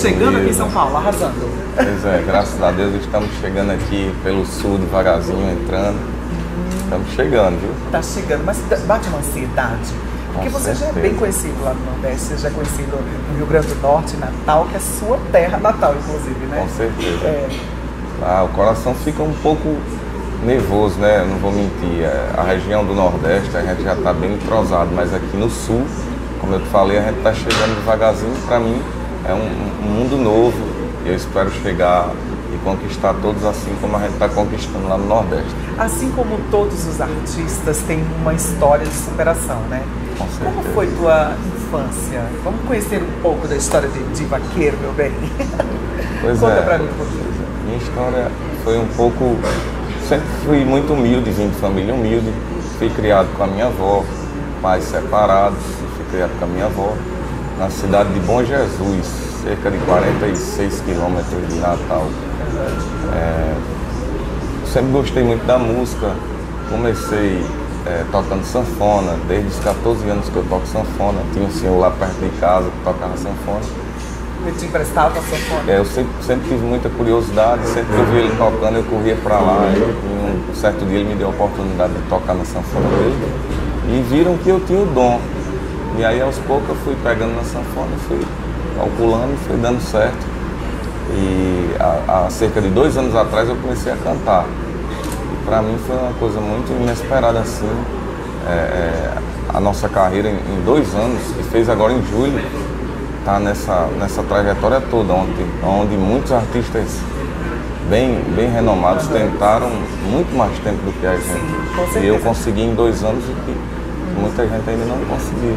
chegando aqui em São Paulo, arrasando. Pois é, graças a Deus estamos chegando aqui pelo sul, devagarzinho, entrando. Estamos chegando, viu? Tá chegando, mas bate uma ansiedade. Porque você já é bem conhecido lá no Nordeste, você já é conhecido no Rio Grande do Norte, Natal, que é sua terra natal, inclusive, né? Com certeza. É. Ah, o coração fica um pouco nervoso, né? Não vou mentir. A região do Nordeste, a gente já está bem entrosado, mas aqui no Sul, como eu te falei, a gente está chegando devagarzinho. Para mim, é um mundo novo e eu espero chegar e conquistar todos assim como a gente está conquistando lá no Nordeste. Assim como todos os artistas têm uma história de superação, né? Com certeza. Como foi tua infância? Vamos conhecer um pouco da história de Vaqueiro, meu bem. Pois conta pra mim um pouquinho. Minha história foi um pouco... Sempre fui muito humilde, vim de família humilde. Fui criado com a minha avó, pais separados, fui criado com a minha avó, na cidade de Bom Jesus, cerca de 46 quilômetros de Natal. Sempre gostei muito da música, comecei tocando sanfona, desde os 14 anos que eu toco sanfona. Tinha um senhor lá perto de casa que tocava sanfona. Ele te emprestava a sanfona? É, eu sempre tive muita curiosidade, sempre que eu via ele tocando eu corria para lá. E um certo dia ele me deu a oportunidade de tocar na sanfona dele e viram que eu tinha o dom. E aí aos poucos eu fui pegando na sanfona, fui calculando, fui dando certo. E há cerca de 2 anos atrás eu comecei a cantar. E para mim foi uma coisa muito inesperada assim. A nossa carreira em 2 anos, que fez agora em julho, está nessa trajetória toda, onde muitos artistas bem renomados tentaram muito mais tempo do que a gente. E eu consegui em 2 anos o que muita gente ainda não conseguiu.